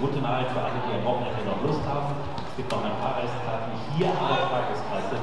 gute Nachricht für alle, die am Wochenende noch Lust haben. Es gibt noch ein paar Reisekarten hier an der Tageskasse.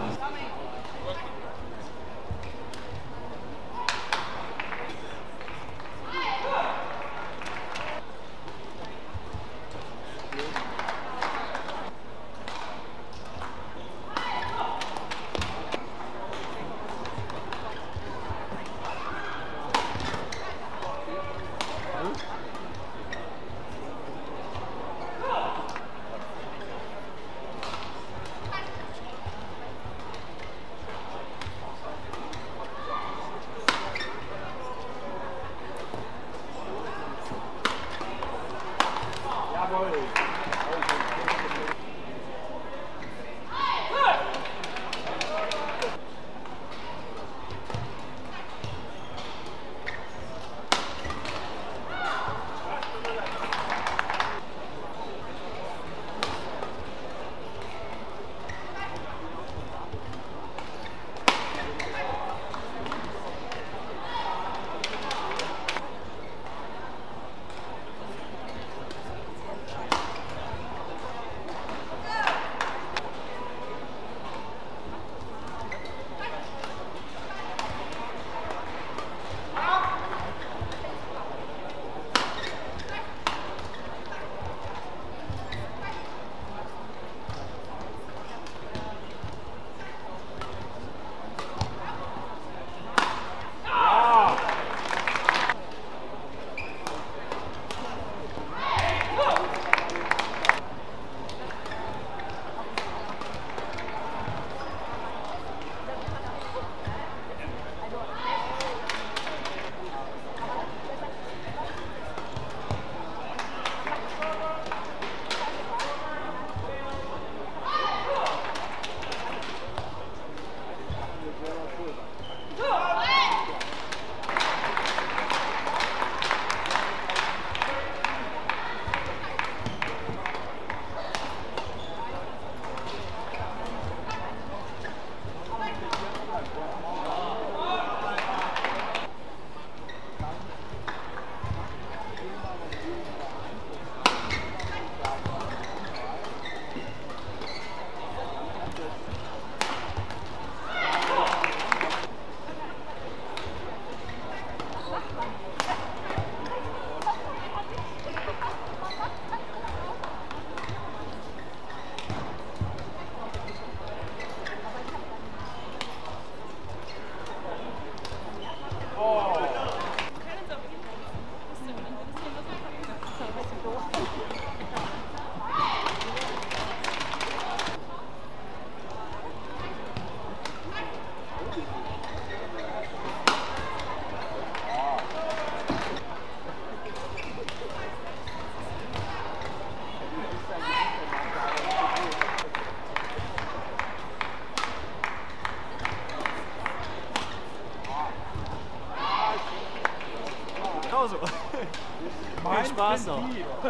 Viel Spaß noch. Wir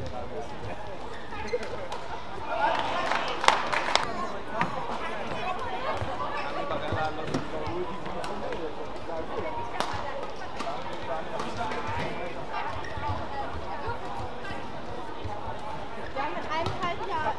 haben mit einem halben Jahr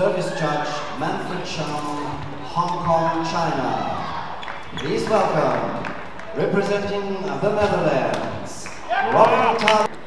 Service Judge Manfred Chong, Hong Kong, China. Please welcome, representing the Netherlands, Robin Tan.